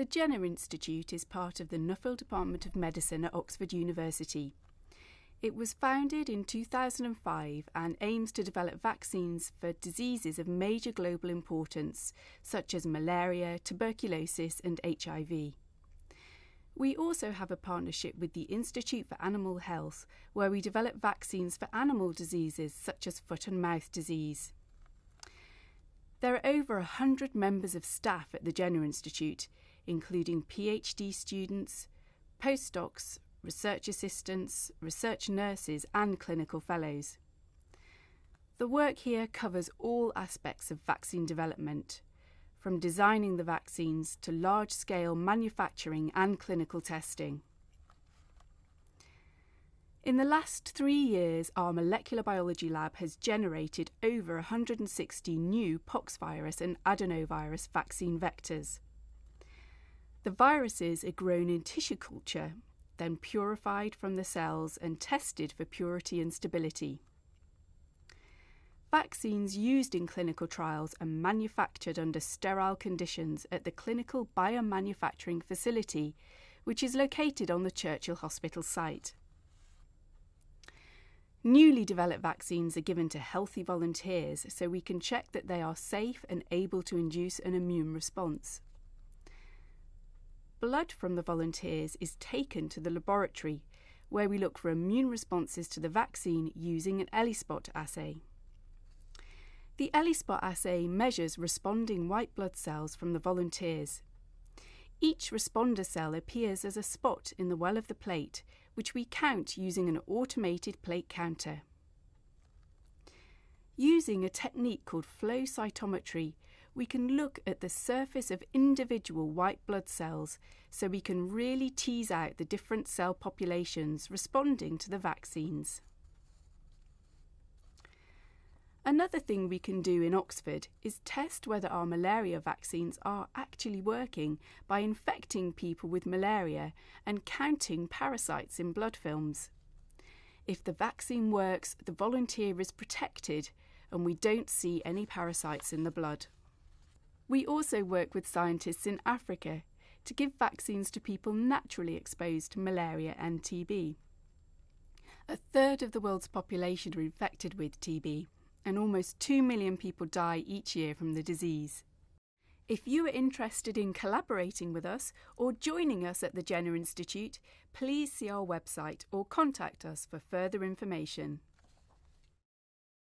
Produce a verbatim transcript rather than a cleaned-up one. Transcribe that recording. The Jenner Institute is part of the Nuffield Department of Medicine at Oxford University. It was founded in two thousand five and aims to develop vaccines for diseases of major global importance, such as malaria, tuberculosis and H I V. We also have a partnership with the Institute for Animal Health, where we develop vaccines for animal diseases such as foot and mouth disease. There are over one hundred members of staff at the Jenner Institute, including PhD students, postdocs, research assistants, research nurses and clinical fellows. The work here covers all aspects of vaccine development, from designing the vaccines to large-scale manufacturing and clinical testing. In the last three years, our molecular biology lab has generated over one hundred sixty new poxvirus and adenovirus vaccine vectors. The viruses are grown in tissue culture, then purified from the cells and tested for purity and stability. Vaccines used in clinical trials are manufactured under sterile conditions at the Clinical Biomanufacturing Facility, which is located on the Churchill Hospital site. Newly developed vaccines are given to healthy volunteers so we can check that they are safe and able to induce an immune response. Blood from the volunteers is taken to the laboratory, where we look for immune responses to the vaccine using an ELISPOT assay. The ELISPOT assay measures responding white blood cells from the volunteers. Each responder cell appears as a spot in the well of the plate, which we count using an automated plate counter. Using a technique called flow cytometry, we can look at the surface of individual white blood cells so we can really tease out the different cell populations responding to the vaccines. Another thing we can do in Oxford is test whether our malaria vaccines are actually working by infecting people with malaria and counting parasites in blood films. If the vaccine works, the volunteer is protected and we don't see any parasites in the blood. We also work with scientists in Africa to give vaccines to people naturally exposed to malaria and T B. A third of the world's population are infected with T B. And almost two million people die each year from the disease. If you are interested in collaborating with us or joining us at the Jenner Institute, please see our website or contact us for further information.